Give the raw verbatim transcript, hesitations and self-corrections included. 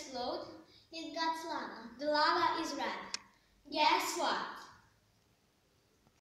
explode, it got lava. The lava is red. Guess what?